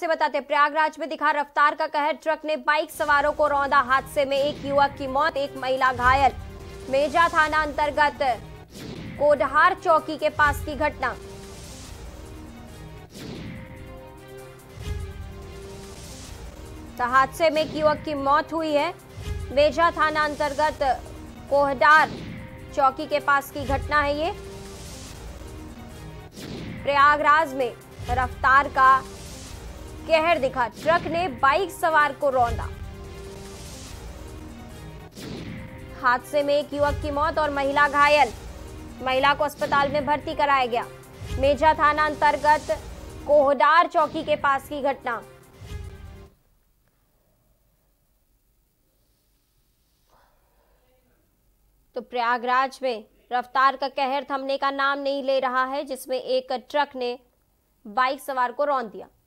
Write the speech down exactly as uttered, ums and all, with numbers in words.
से बताते प्रयागराज में दिखा रफ्तार का कहर, ट्रक ने बाइक सवारों को रौंदा। हादसे में एक युवक की मौत, एक महिला घायल। मेजा थाना अंतर्गत कोडहार चौकी के पास की घटना। हादसे में एक युवक की मौत हुई है। मेजा थाना अंतर्गत कोडहार चौकी के पास की घटना है ये। प्रयागराज में रफ्तार का कहर दिखा, ट्रक ने बाइक सवार को रौंदा। हादसे में एक युवक की मौत और महिला घायल। महिला को अस्पताल में भर्ती कराया गया। मेजा थाना अंतर्गत कोहडार चौकी के पास की घटना। तो प्रयागराज में रफ्तार का कहर थमने का नाम नहीं ले रहा है, जिसमें एक ट्रक ने बाइक सवार को रौंद दिया।